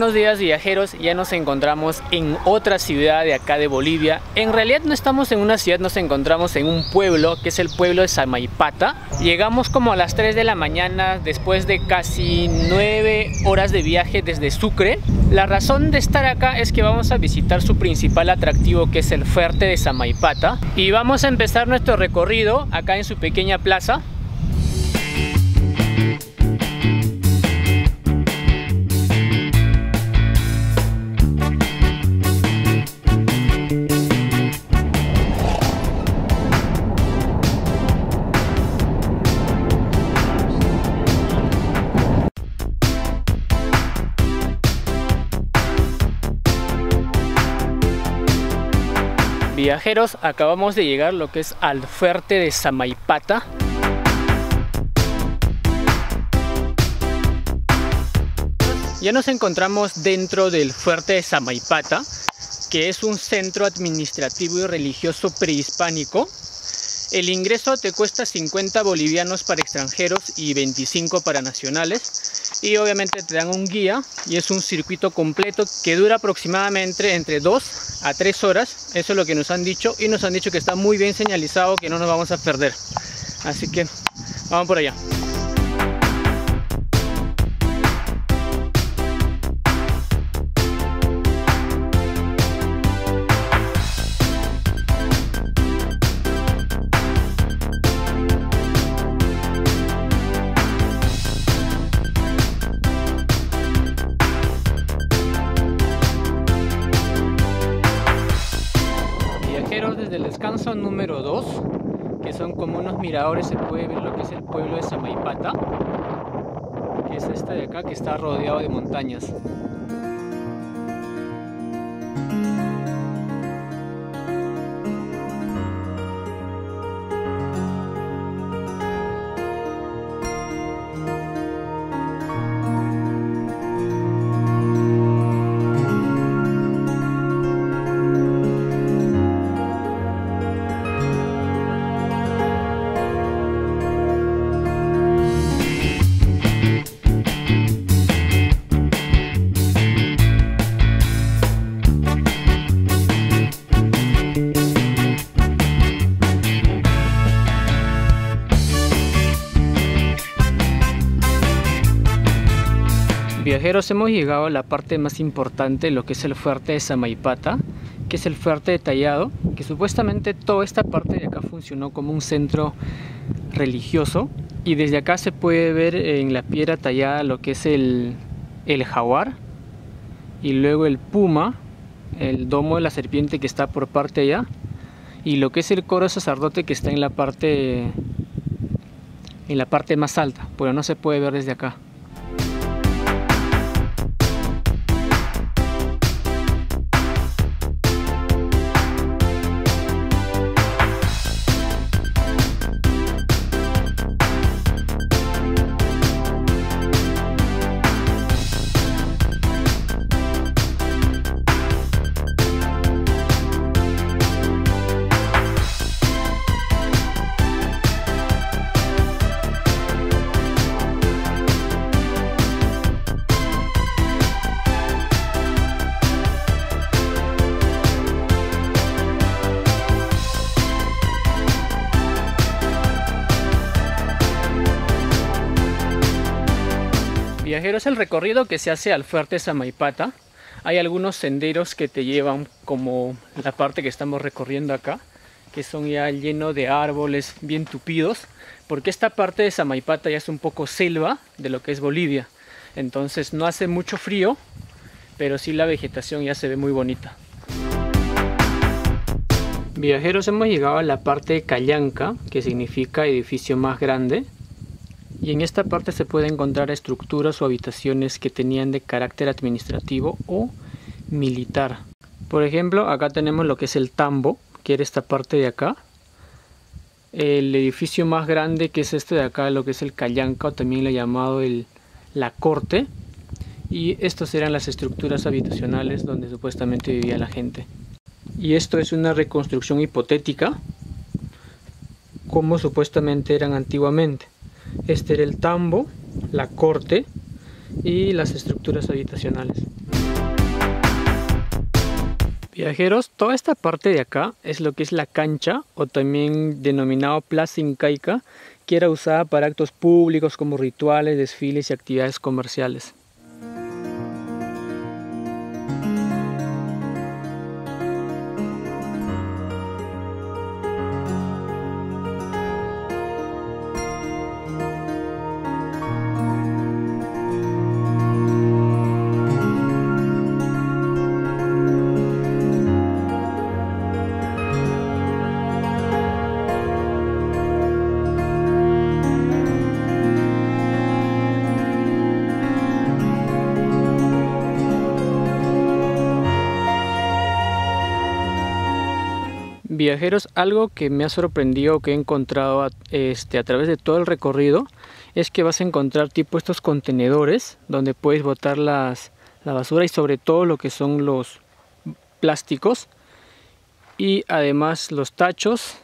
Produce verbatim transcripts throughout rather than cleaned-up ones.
Buenos días, viajeros, ya nos encontramos en otra ciudad de acá de Bolivia. En realidad no estamos en una ciudad, nos encontramos en un pueblo, que es el pueblo de Samaipata. Llegamos como a las tres de la mañana después de casi nueve horas de viaje desde Sucre. La razón de estar acá es que vamos a visitar su principal atractivo, que es el Fuerte de Samaipata. Y vamos a empezar nuestro recorrido acá en su pequeña plaza. Viajeros, acabamos de llegar lo que es al Fuerte de Samaipata. Ya nos encontramos dentro del Fuerte de Samaipata, que es un centro administrativo y religioso prehispánico. El ingreso te cuesta cincuenta bolivianos para extranjeros y veinticinco para nacionales. Y obviamente te dan un guía y es un circuito completo que dura aproximadamente entre dos a tres horas. Eso es lo que nos han dicho y nos han dicho que está muy bien señalizado, que no nos vamos a perder. Así que vamos por allá. Del descanso número dos, que son como unos miradores, se puede ver lo que es el pueblo de Samaipata, que es este de acá que está rodeado de montañas. Viajeros, hemos llegado a la parte más importante, lo que es el Fuerte de Samaipata, que es el fuerte detallado, que supuestamente toda esta parte de acá funcionó como un centro religioso, y desde acá se puede ver en la piedra tallada lo que es el, el jaguar y luego el puma, el domo de la serpiente que está por parte allá, y lo que es el coro sacerdote que está en la parte, en la parte más alta, pero no se puede ver desde acá. Viajeros, el recorrido que se hace al Fuerte de Samaipata, hay algunos senderos que te llevan como la parte que estamos recorriendo acá, que son ya llenos de árboles bien tupidos, porque esta parte de Samaipata ya es un poco selva de lo que es Bolivia, entonces no hace mucho frío, pero sí la vegetación ya se ve muy bonita. Viajeros, hemos llegado a la parte de Callanca, que significa edificio más grande. Y en esta parte se puede encontrar estructuras o habitaciones que tenían de carácter administrativo o militar. Por ejemplo, acá tenemos lo que es el tambo, que era esta parte de acá. El edificio más grande, que es este de acá, lo que es el Callanca, o también le he llamado el, la corte. Y estas eran las estructuras habitacionales donde supuestamente vivía la gente. Y esto es una reconstrucción hipotética, como supuestamente eran antiguamente. Este era el tambo, la corte y las estructuras habitacionales. Viajeros, toda esta parte de acá es lo que es la cancha, o también denominado Plaza Incaica, que era usada para actos públicos como rituales, desfiles y actividades comerciales. Viajeros, algo que me ha sorprendido, que he encontrado a, este, a través de todo el recorrido, es que vas a encontrar tipo estos contenedores donde puedes botar las, la basura y sobre todo lo que son los plásticos, y además los tachos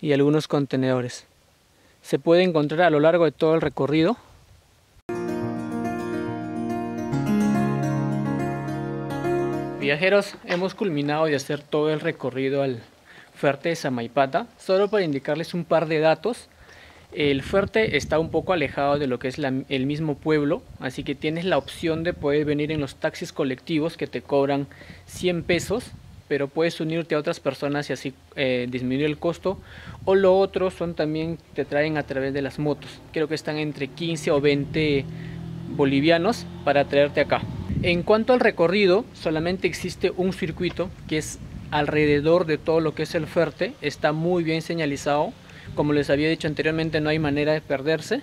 y algunos contenedores. Se puede encontrar a lo largo de todo el recorrido. Viajeros, hemos culminado de hacer todo el recorrido al Fuerte de Samaipata. Solo para indicarles un par de datos, el fuerte está un poco alejado de lo que es la, el mismo pueblo, así que tienes la opción de poder venir en los taxis colectivos que te cobran cien pesos, pero puedes unirte a otras personas y así eh, disminuir el costo. O lo otro son también, te traen a través de las motos, creo que están entre quince o veinte bolivianos para traerte acá. En cuanto al recorrido, solamente existe un circuito que es alrededor de todo lo que es el fuerte. Está muy bien señalizado, como les había dicho anteriormente, no hay manera de perderse.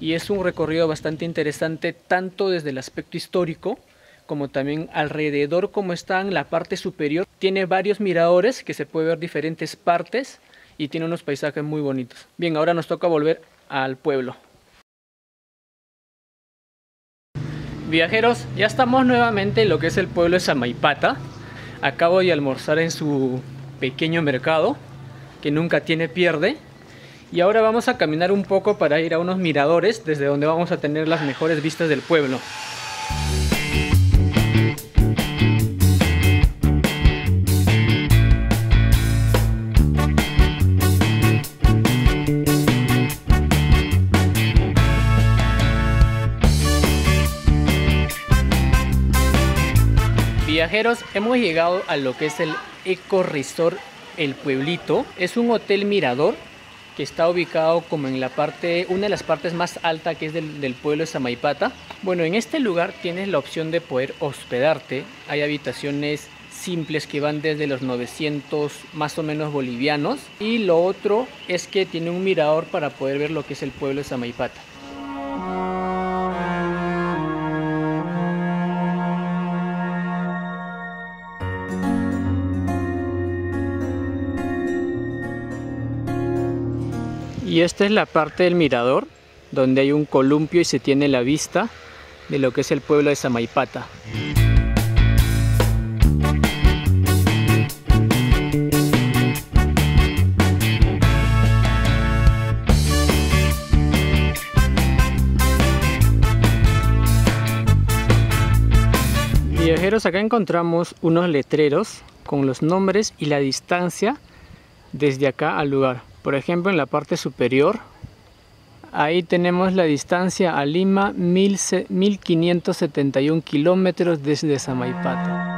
Y es un recorrido bastante interesante, tanto desde el aspecto histórico, como también alrededor como está en la parte superior. Tiene varios miradores que se puede ver diferentes partes y tiene unos paisajes muy bonitos. Bien, ahora nos toca volver al pueblo. Viajeros, ya estamos nuevamente en lo que es el pueblo de Samaipata. Acabo de almorzar en su pequeño mercado, que nunca tiene pierde. Y ahora vamos a caminar un poco para ir a unos miradores, desde donde vamos a tener las mejores vistas del pueblo. Viajeros, hemos llegado a lo que es el Eco Resort El Pueblito. Es un hotel mirador que está ubicado como en la parte, una de las partes más altas que es del, del pueblo de Samaipata. Bueno, en este lugar tienes la opción de poder hospedarte. Hay habitaciones simples que van desde los novecientos más o menos bolivianos. Y lo otro es que tiene un mirador para poder ver lo que es el pueblo de Samaipata. Y esta es la parte del mirador, donde hay un columpio y se tiene la vista de lo que es el pueblo de Samaipata. Viajeros, acá encontramos unos letreros con los nombres y la distancia desde acá al lugar. Por ejemplo, en la parte superior, ahí tenemos la distancia a Lima, mil quinientos setenta y uno kilómetros desde Samaipata.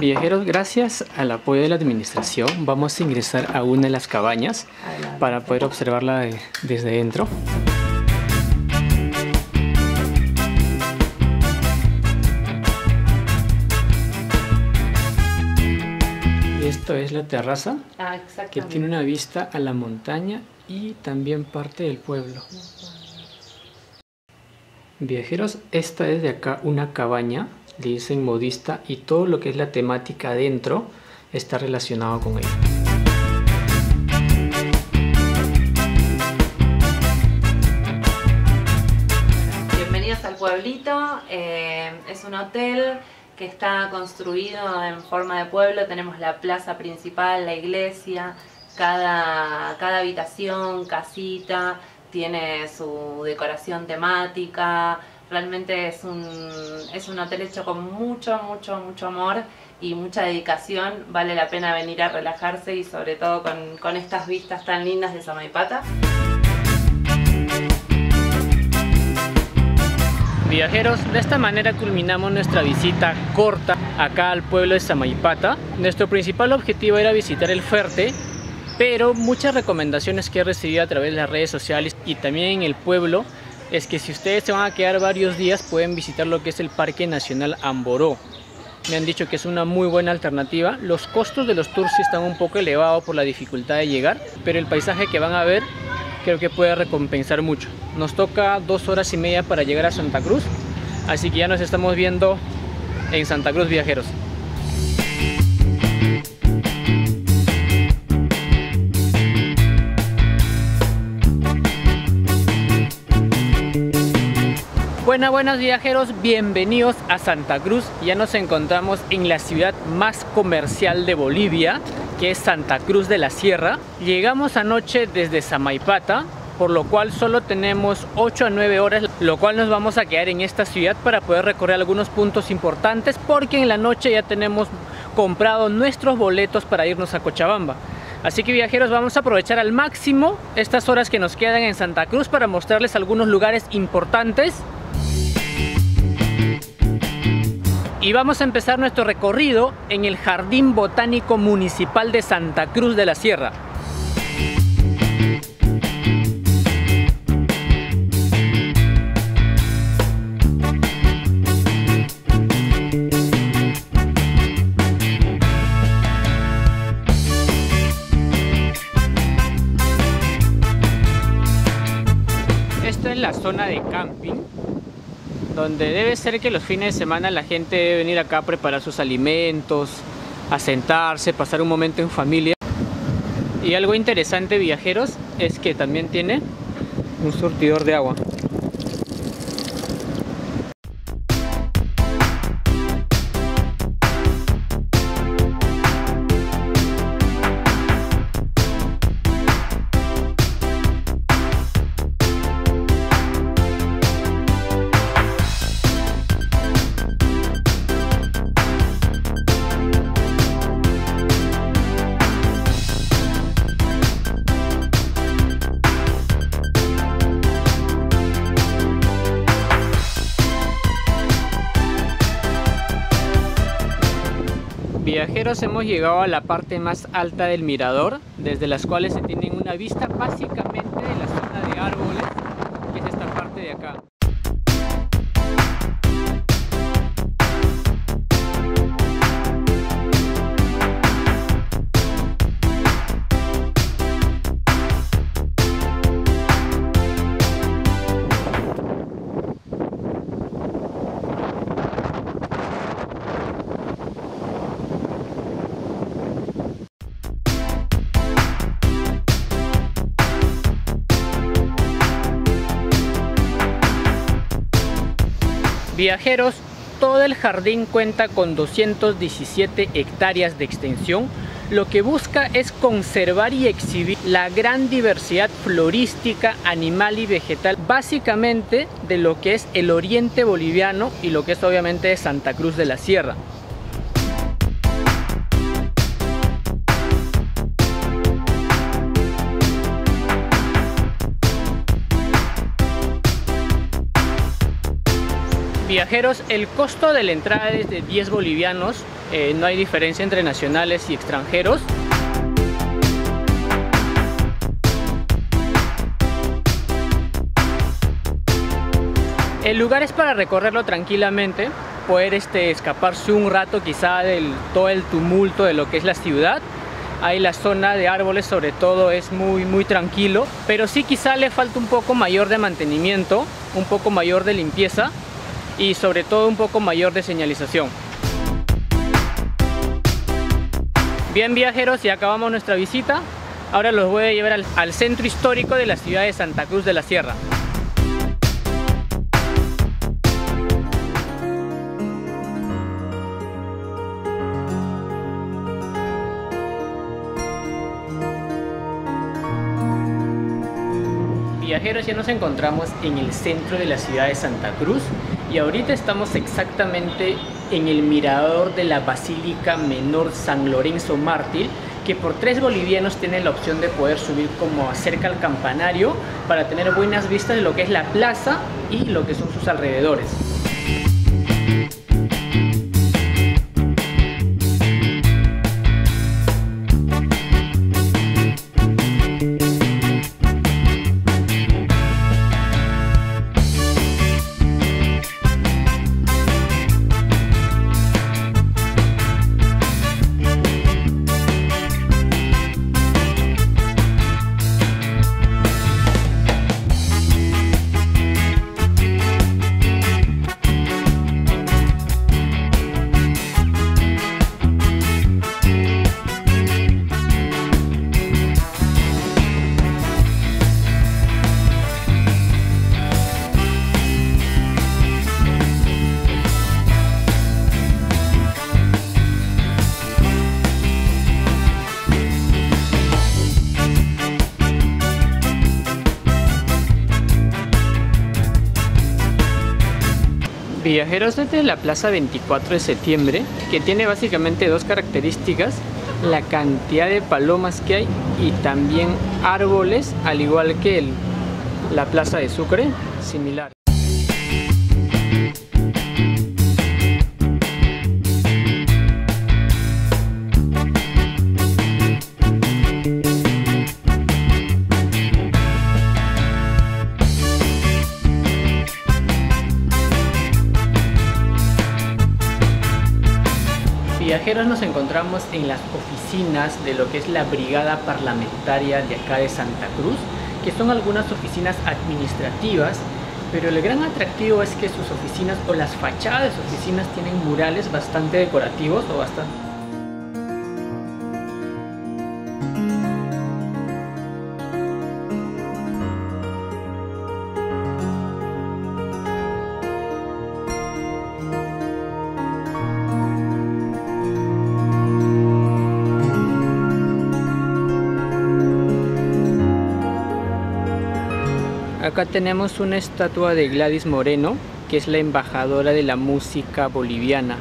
Viajeros, gracias al apoyo de la administración, vamos a ingresar a una de las cabañas para poder observarla de, desde dentro. Esto es la terraza, ah, que tiene una vista a la montaña y también parte del pueblo. Viajeros, esta es de acá una cabaña, le dicen modista, y todo lo que es la temática adentro está relacionado con ella. Bienvenidos al pueblito, eh, es un hotel que está construido en forma de pueblo. Tenemos la plaza principal, la iglesia, cada, cada habitación, casita, tiene su decoración temática. Realmente es un, es un hotel hecho con mucho, mucho, mucho amor y mucha dedicación. Vale la pena venir a relajarse y sobre todo con, con estas vistas tan lindas de Samaipata. Viajeros, de esta manera culminamos nuestra visita corta acá al pueblo de Samaipata. Nuestro principal objetivo era visitar el fuerte, pero muchas recomendaciones que he recibido a través de las redes sociales y también en el pueblo es que si ustedes se van a quedar varios días pueden visitar lo que es el Parque Nacional Amboró. Me han dicho que es una muy buena alternativa. Los costos de los tours sí están un poco elevados por la dificultad de llegar, pero el paisaje que van a ver creo que puede recompensar mucho. Nos toca dos horas y media para llegar a Santa Cruz, así que ya nos estamos viendo en Santa Cruz, viajeros. Buenas, buenas viajeros, bienvenidos a Santa Cruz. Ya nos encontramos en la ciudad más comercial de Bolivia, que es Santa Cruz de la Sierra. Llegamos anoche desde Samaipata, por lo cual solo tenemos ocho a nueve horas, lo cual nos vamos a quedar en esta ciudad para poder recorrer algunos puntos importantes, porque en la noche ya tenemos comprado nuestros boletos para irnos a Cochabamba. Así que viajeros, vamos a aprovechar al máximo estas horas que nos quedan en Santa Cruz para mostrarles algunos lugares importantes. Y vamos a empezar nuestro recorrido en el Jardín Botánico Municipal de Santa Cruz de la Sierra. Esto es la zona de camping, donde debe ser que los fines de semana la gente debe venir acá a preparar sus alimentos, a sentarse, pasar un momento en familia. Y algo interesante, viajeros, es que también tiene un surtidor de agua. Viajeros, hemos llegado a la parte más alta del mirador, desde las cuales se tienen una vista básicamente de la zona de árboles, que es esta parte de acá. Viajeros, todo el jardín cuenta con doscientas diecisiete hectáreas de extensión. Lo que busca es conservar y exhibir la gran diversidad florística, animal y vegetal, básicamente de lo que es el oriente boliviano y lo que es obviamente de Santa Cruz de la Sierra. Viajeros, el costo de la entrada es de diez bolivianos, eh, no hay diferencia entre nacionales y extranjeros. El lugar es para recorrerlo tranquilamente, poder este, escaparse un rato quizá del todo el tumulto de lo que es la ciudad Ahí la zona de árboles sobre todo es muy muy tranquilo, pero sí quizá le falta un poco mayor de mantenimiento, un poco mayor de limpieza y sobre todo un poco mayor de señalización. Bien viajeros, ya acabamos nuestra visita. Ahora los voy a llevar al, al centro histórico de la ciudad de Santa Cruz de la Sierra. Viajeros, ya nos encontramos en el centro de la ciudad de Santa Cruz y ahorita estamos exactamente en el mirador de la Basílica Menor San Lorenzo Mártir, que por tres bolivianos tienen la opción de poder subir como cerca al campanario para tener buenas vistas de lo que es la plaza y lo que son sus alrededores. Viajeros, desde la plaza veinticuatro de septiembre, que tiene básicamente dos características: la cantidad de palomas que hay y también árboles, al igual que el, la plaza de Sucre, similar. Viajeros, nos encontramos en las oficinas de lo que es la brigada parlamentaria de acá de Santa Cruz, que son algunas oficinas administrativas, pero el gran atractivo es que sus oficinas o las fachadas de sus oficinas tienen murales bastante decorativos o bastante... Acá tenemos una estatua de Gladys Moreno, que es la embajadora de la música boliviana.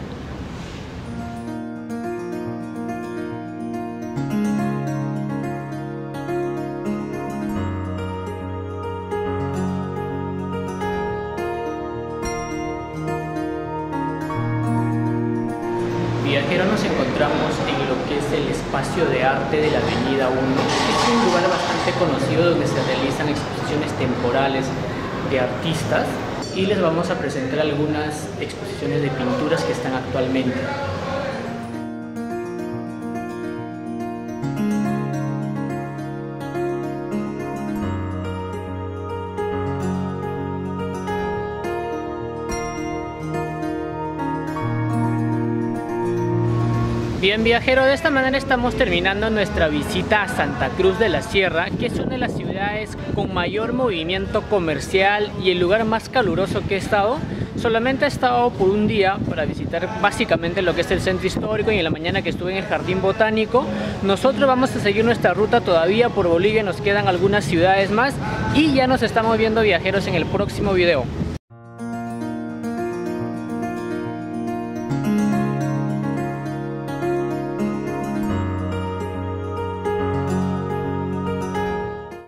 Viajeros, nos encontramos en lo que es el espacio de arte de la avenida uno. Es un lugar bastante conocido donde se realizan exposiciones temporales de artistas y les vamos a presentar algunas exposiciones de pinturas que están actualmente. Bien viajero, de esta manera estamos terminando nuestra visita a Santa Cruz de la Sierra, que es una de las ciudades con mayor movimiento comercial y el lugar más caluroso que he estado. Solamente he estado por un día para visitar básicamente lo que es el centro histórico, y en la mañana que estuve en el Jardín Botánico. Nosotros vamos a seguir nuestra ruta todavía por Bolivia, nos quedan algunas ciudades más y ya nos estamos viendo viajeros en el próximo video.